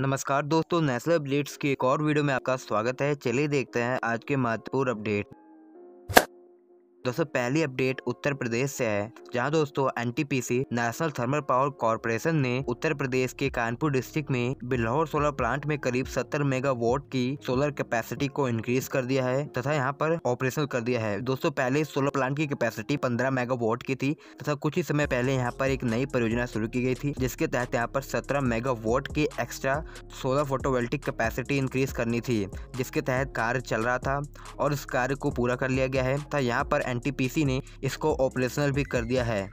नमस्कार दोस्तों, national updates की एक और वीडियो में आपका स्वागत है। चलिए देखते हैं आज के महत्वपूर्ण अपडेट। दोस्तों पहली अपडेट उत्तर प्रदेश से है, जहां दोस्तों NTPC national thermal power corporation ने उत्तर प्रदेश के कानपुर डिस्ट्रिक्ट में बिल्हौर सोलर प्लांट में करीब 70 मेगावाट की सोलर कैपेसिटी को इंक्रीज कर दिया है तथा यहां पर ऑपरेशनल कर दिया है। दोस्तों पहले सोलर प्लांट की कैपेसिटी 15 मेगावाट की थी तथा कुछ ही समय पहले यहाँ पर एक नई परियोजना शुरू की गई थी, जिसके तहत यहाँ पर 17 मेगावाट की extra solar photovoltaic capacity increase करनी थी, जिसके तहत कार्य चल रहा था और इस कार्य को पूरा कर लिया गया है तथा यहाँ पर एनटीपीसी ने इसको ऑपरेशनल भी कर दिया है।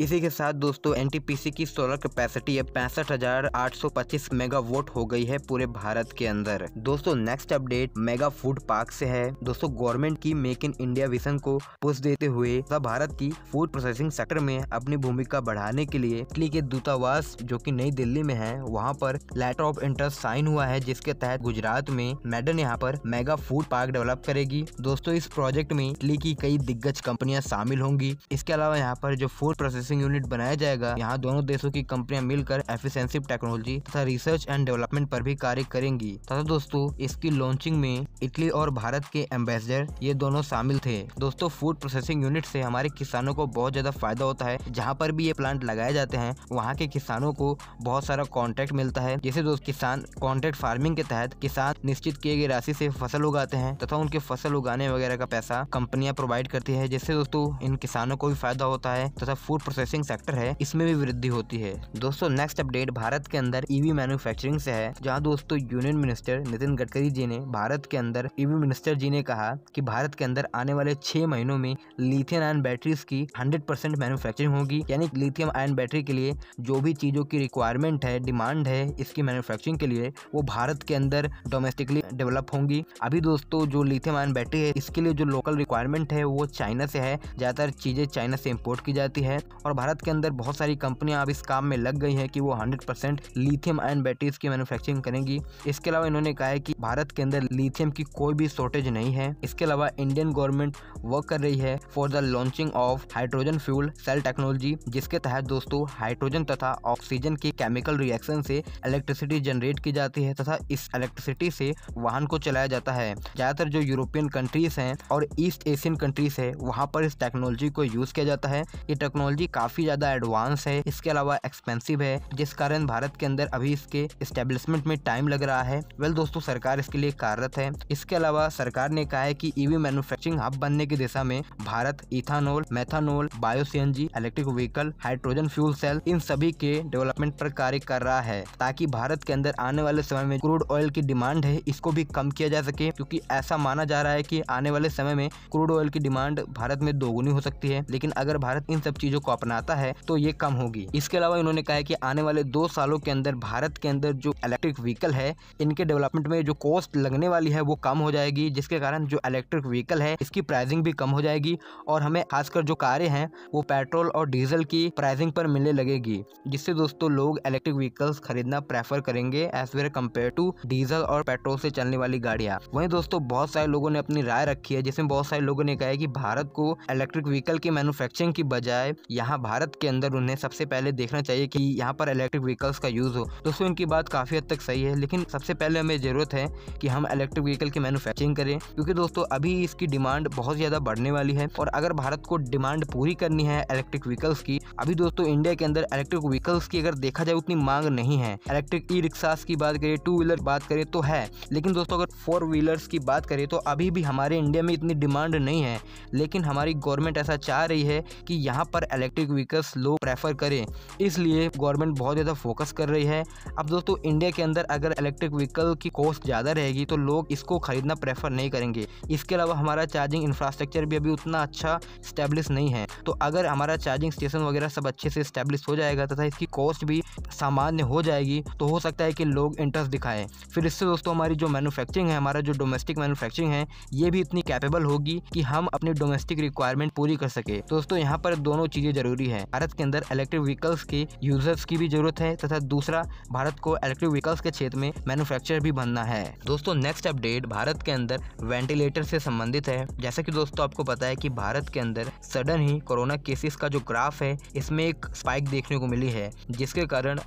इसी के साथ दोस्तों एनटीपीसी की सोलर कैपेसिटी अब 65,825 मेगावाट हो गई है पूरे भारत के अंदर। दोस्तों next update mega food park से है। दोस्तों गवर्नमेंट की मेक इन इंडिया विजन को पुश देते हुए तथा भारत की फूड प्रोसेसिंग सेक्टर में अपनी भूमिका बढ़ाने के लिए इटली के दूतावास जो कि नई दिल्ली में है वहाँ पर लेटर ऑफ इंटरेस्ट साइन हुआ है, जिसके तहत गुजरात में मैडन यहाँ पर मेगा फूड पार्क डेवलप करेगी। दोस्तों इस प्रोजेक्ट में इटली की कई दिग्गज कंपनियां शामिल होंगी। इसके अलावा यहाँ पर जो फूड प्रोसेसिंग यूनिट बनाया जाएगा, यहाँ दोनों देशों की कंपनियां मिलकर एफिशिएंसी टेक्नोलॉजी तथा रिसर्च एंड डेवलपमेंट पर भी कार्य करेंगी तथा दोस्तों इसकी लॉन्चिंग में इटली और भारत के एम्बेसडर ये दोनों शामिल थे। दोस्तों फूड प्रोसेसिंग यूनिट से हमारे किसानों को बहुत ज्यादा फायदा होता है, जहाँ पर भी ये प्लांट लगाए जाते हैं वहाँ के किसानों को बहुत सारा कॉन्ट्रैक्ट मिलता है, जिसे दोस्तों किसान कॉन्ट्रैक्ट फार्मिंग के तहत किसान निश्चित किए गए राशि से फसल उगाते हैं तथा उनके फसल उगाने वगैरह का पैसा कंपनियां प्रोवाइड करती है, जिससे दोस्तों इन किसानों को भी फायदा होता है तथा फूड प्रोसेसिंग सेक्टर है इसमें भी वृद्धि होती है। दोस्तों नेक्स्ट अपडेट भारत के अंदर ईवी मैन्युफैक्चरिंग से है, जहां दोस्तों यूनियन मिनिस्टर नितिन गडकरी जी ने भारत के अंदर ईवी मिनिस्टर जी ने कहा कि भारत के अंदर आने वाले 6 महीनों में लिथियम आयन बैटरीज की 100% मैन्युफैक्चरिंग होगी, यानी लिथियम आयन बैटरी के लिए जो भी चीजों की रिक्वायरमेंट है, डिमांड है, इसकी मैन्युफैक्चरिंग के लिए वो भारत के अंदर डोमेस्टिकली डेवलप होंगी। अभी दोस्तों जो लिथियम आयन बैटरी है इसके लिए जो लोकल रिक्वायरमेंट है वो चाइना से है, ज्यादातर चीजें चाइना से इंपोर्ट की जाती है और भारत के अंदर बहुत सारी कंपनियां अब इस काम में लग गई हैं कि वो 100% लिथियम आयन बैटरीज की मैन्युफैक्चरिंग करेंगी। इसके अलावा इन्होंने कहा है कि भारत के अंदर लिथियम की कोई भी शॉर्टेज नहीं है। इसके अलावा इंडियन गवर्नमेंट वर्क कर रही है for the launching of hydrogen fuel cell technology, जिसके तहत दोस्तों हाइड्रोजन तथा ऑक्सीजन के केमिकल रिएक्शन से इलेक्ट्रिसिटी जनरेट की जाती है तथा इस इलेक्ट्रिसिटी से वाहन को चलाया जाता है। ज्यादातर जो यूरोपियन कंट्रीज हैं और ईस्ट एशियन कंट्रीज है वहाँ पर इस टेक्नोलॉजी को यूज किया जाता है। ये टेक्नोलॉजी काफी ज्यादा एडवांस है, इसके अलावा एक्सपेंसिव है, जिस कारण भारत के अंदर अभी इसके एस्टेब्लिशमेंट में टाइम लग रहा है। वेल दोस्तों सरकार इसके लिए कार्यरत है। इसके अलावा सरकार ने कहा है कि ईवी मैन्युफैक्चरिंग हब बनने की दिशा में Bharat ethanol, methanol, bio CNG, electric vehicle, hydrogen fuel cell इन सभी के डेवलपमेंट पर कार्य कर रहा है, ताकि भारत के अंदर आने वाले समय में क्रूड ऑयल की डिमांड है इसको भी कम किया जा सके, क्योंकि ऐसा माना जा रहा है कि आने वाले समय में क्रूड ऑयल की डिमांड भारत में दोगुनी हो सकती है, लेकिन अगर भारत इन सब चीजों को अपनाता है तो ये कम होगी। इसके अलावा इन्होंने कहा है कि आने वाले 2 सालों के अंदर भारत के अंदर जो इलेक्ट्रिक व्हीकल है इनके डेवलपमेंट में जो कॉस्ट लगने वाली है वो कम हो जाएगी, जिसके कारण जो इलेक्ट्रिक व्हीकल है इसकी प्राइसिंग भी कम हो जाएगी और हमें खासकर जो कारें हैं वो पेट्रोल और डीजल की प्राइसिंग पर मिलने लगेगी, जिससे दोस्तों लोग इलेक्ट्रिक व्हीकल्स खरीदना प्रेफर करेंगे as where compare to diesel और पेट्रोल से चलने वाली गाड़ियां। वहीं दोस्तों बहुत सारे लोगों ने अपनी राय रखी है, जिसमें बहुत सारे लोगों ने कहा है कि भारत को इलेक्ट्रिक व्हीकल की मैन्युफैक्चरिंग की बजाय यहाँ भारत के अंदर उन्हें सबसे पहले देखना चाहिए कि यहाँ पर इलेक्ट्रिक व्हीकल्स का यूज हो। दोस्तों इनकी बात काफी हद तक सही है, लेकिन सबसे पहले हमें जरूरत है कि हम इलेक्ट्रिक व्हीकल की मैन्युफैक्चरिंग करें, क्योंकि दोस्तों अभी इसकी डिमांड बहुत ज्यादा बढ़ने वाली है और अगर भारत को डिमांड पूरी करनी है इलेक्ट्रिक व्हीकल्स की, अभी दोस्तों इंडिया के अंदर इलेक्ट्रिक व्हीकल्स की अगर देखा जाए उतनी मांग नहीं है। इलेक्ट्रिक ई रिक्शास की बात करें, 2 व्हीलर बात करें तो है, लेकिन दोस्तों अगर 4 व्हीलर्स की बात करें तो अभी भी हमारे इंडिया में इतनी डिमांड नहीं है, लेकिन हमारी गवर्नमेंट ऐसा चाह रही है कि यहाँ पर इलेक्ट्रिक व्हीकल्स लोग प्रेफर करें, इसलिए गवर्नमेंट बहुत ज़्यादा फोकस कर रही है। अब दोस्तों इंडिया के अंदर अगर इलेक्ट्रिक व्हीकल की कॉस्ट ज़्यादा रहेगी तो लोग इसको खरीदना प्रेफर नहीं करेंगे। इसके अलावा हमारा चार्जिंग इंफ्रास्ट्रक्चर भी अभी उतना अच्छा स्टैब्लिश नहीं है, तो अगर हमारा चार्जिंग स्टेशन वगैरह सब अच्छे से स्टैब्लिश हो जाएगा तथा इसकी कॉस्ट भी सामान्य हो जाएगी तो हो सकता है कि लोग इंटरेस्ट दिखाएं। फिर इससे दोस्तों हमारी जो मैन्युफैक्चरिंग है, हमारा जो डोमेस्टिक मैन्युफैक्चरिंग है ये भी इतनी कैपेबल होगी कि हम अपनी डोमेस्टिक रिक्वायरमेंट पूरी कर सके। दोस्तों यहाँ पर दोनों चीजें जरूरी है, भारत के अंदर इलेक्ट्रिक व्हीकल्स के यूजर्स की भी जरूरत है तथा दूसरा भारत को इलेक्ट्रिक व्हीकल्स के क्षेत्र में मैन्युफैक्चर भी बनना है। दोस्तों नेक्स्ट अपडेट भारत के अंदर वेंटिलेटर से संबंधित है। जैसा कि दोस्तों आपको पता है कि भारत के अंदर सडन ही कोरोना केसेस का जो ग्राफ है इसमें एक स्पाइक देखने को मिली है, जिसके कारण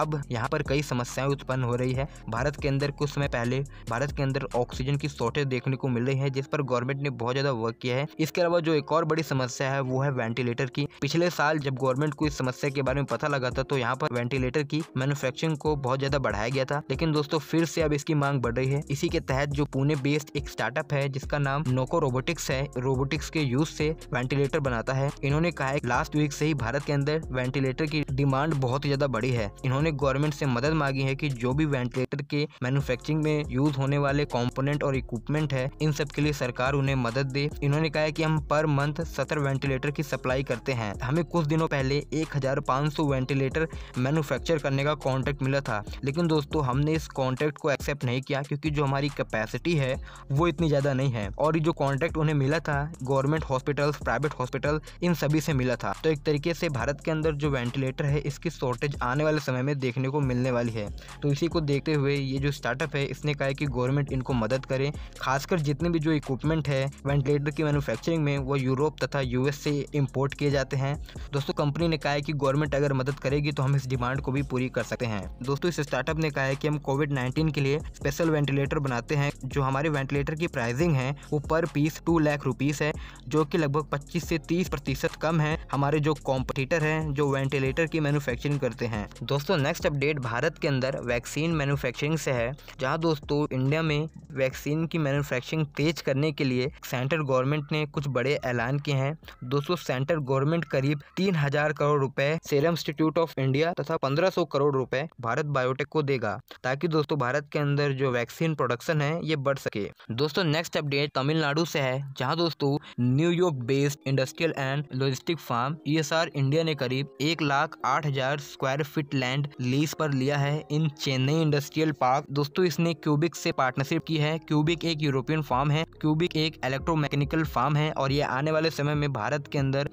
अब यहाँ पर कई समस्याएं उत्पन्न हो रही है। भारत के अंदर कुछ समय पहले भारत के अंदर ऑक्सीजन की शॉर्टेज देखने को मिल रही है, जिस पर गवर्नमेंट ने बहुत ज्यादा वर्क किया है। इसके अलावा जो एक और बड़ी समस्या है वो है वेंटिलेटर की। पिछले साल जब गवर्नमेंट को इस समस्या के बारे में पता लगा था तो यहाँ पर वेंटिलेटर की मैन्युफैक्चरिंग को बहुत ज्यादा बढ़ाया गया था, लेकिन दोस्तों फिर से अब इसकी मांग बढ़ रही है। इसी के तहत जो पुणे बेस्ड एक स्टार्टअप है जिसका नाम नोको रोबोटिक्स है, रोबोटिक्स के यूज से वेंटिलेटर बनाता है। इन्होंने कहा है लास्ट वीक से ही भारत के अंदर वेंटिलेटर की डिमांड बहुत ज्यादा बढ़ी है। इन्होंने गवर्नमेंट से मदद मांगी है कि जो भी वेंटिलेटर के मैन्युफैक्चरिंग में यूज होने वाले कंपोनेंट और इक्विपमेंट है, इन सब के लिए सरकार उन्हें मदद दे। इन्होंने कहा है कि हम पर मंथ 17 वेंटिलेटर की सप्लाई करते हैं। हमें कुछ दिनों पहले 1500 वेंटिलेटर मैन्युफैक्चर करने का कॉन्ट्रैक्ट मिला था, लेकिन दोस्तों हमने इस कॉन्ट्रैक्ट को एक्सेप्ट नहीं किया क्योंकि जो हमारी कैपेसिटी है वो इतनी ज्यादा नहीं है। और जो कॉन्ट्रैक्ट उन्हें मिला था गवर्नमेंट हॉस्पिटल्स, प्राइवेट हॉस्पिटल, इन सभी से मिला था। तो एक तरीके से भारत के अंदर जो वेंटिलेटर है इसकी शॉर्टेज आने वाले समय में देखने को मिलने वाली है। तो इसी को देखते हुए ये जो स्टार्टअप है इसने कहा है कि गवर्नमेंट इनको मदद करे, खासकर जितने भी जो इक्विपमेंट है वेंटिलेटर की मैन्युफैक्चरिंग में वो यूरोप तथा यूएस से इम्पोर्ट किए जाते हैं। दोस्तों कंपनी ने कहा है कि गवर्नमेंट अगर मदद करेगी तो हम इस डिमांड को भी पूरी कर सकते हैं। दोस्तों इस स्टार्टअप ने कहा है कि हम कोविड-19 के लिए स्पेशल वेंटिलेटर बनाते हैं। जो हमारे वेंटिलेटर की प्राइसिंग है वो पर पीस 2 लाख रुपीस है, जो कि लगभग 25 से 30% कम है हमारे जो कॉम्पिटिटर हैं जो वेंटिलेटर की मैन्युफैक्चरिंग करते हैं। दोस्तों नेक्स्ट अपडेट भारत के अंदर वैक्सीन मैन्युफैक्चरिंग से है, जहाँ दोस्तों इंडिया में वैक्सीन की मैन्युफैक्चरिंग तेज करने के लिए सेंट्रल गवर्नमेंट ने कुछ बड़े ऐलान किए हैं। दोस्तों सेंट्रल गवर्नमेंट करीब 3,000 करोड़ रुपए सीरम इंस्टीट्यूट ऑफ इंडिया तथा 1,500 करोड़ रुपए भारत बायोटेक को देगा, ताकि दोस्तों भारत के अंदर जो वैक्सीन प्रोडक्शन है ये बढ़ सके। दोस्तों नेक्स्ट अपडेट तमिलनाडु से है, जहां दोस्तों New York based industrial and logistic farm ESR India ने करीब 1,08,000 स्क्वायर फीट लैंड लीज पर लिया है इन चेन्नई इंडस्ट्रियल पार्क। दोस्तों इसने क्यूबिक से पार्टनरशिप की है। क्यूबिक एक यूरोपियन फार्म है, क्यूबिक एक इलेक्ट्रोमैकेनिकल फार्म है और ये आने वाले समय में भारत के अंदर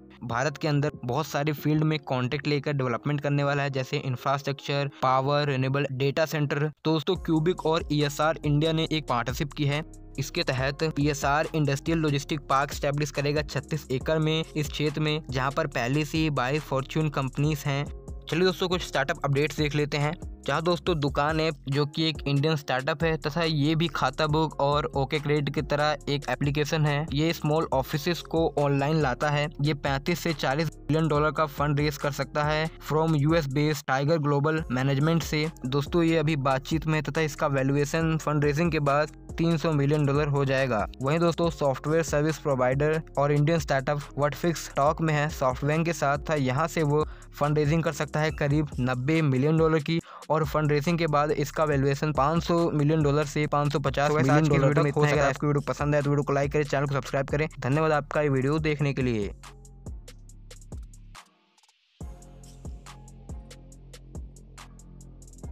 बहुत सारे फील्ड में कॉन्ट्रैक्ट लेकर डेवलपमेंट करने वाला है, जैसे infrastructure, power, renewable, data centre. दोस्तों क्यूबिक और ESR इंडिया ने एक पार्टनरशिप की है। इसके तहत PSR industrial logistic park establish करेगा 36 एकड़ में इस क्षेत्र में, जहां पर पहले से ही 22 फॉर्च्यून कंपनीज हैं। चलिए दोस्तों कुछ स्टार्टअप अपडेट्स देख लेते हैं। जहाँ दोस्तों दुकान ऐप जो कि एक इंडियन स्टार्टअप है तथा ये भी खाता बुक और ओके क्रेडिट की तरह एक एप्लीकेशन है। ये स्मॉल ऑफिसेस को ऑनलाइन लाता है। ये 35 से 40 बिलियन डॉलर का फंड रेस कर सकता है from US based Tiger Global Management से। दोस्तों ये अभी बातचीत में तथा इसका वैल्यूएशन फंड रेजिंग के बाद $300 मिलियन हो जाएगा। वहीं दोस्तों सॉफ्टवेयर सर्विस प्रोवाइडर और इंडियन स्टार्टअप वॉटफिक्स स्टॉक में है सॉफ्टवेयर के साथ था। यहाँ से वो फंड रेजिंग कर सकता है करीब $90 मिलियन की और फंड रेसिंग के बाद इसका वैल्यूएशन $500 मिलियन से $550 मिलियन तक हो सकता है। आपको वीडियो पसंद है तो वीडियो को लाइक करें, चैनल को सब्सक्राइब करें। धन्यवाद आपका ये वीडियो देखने के लिए।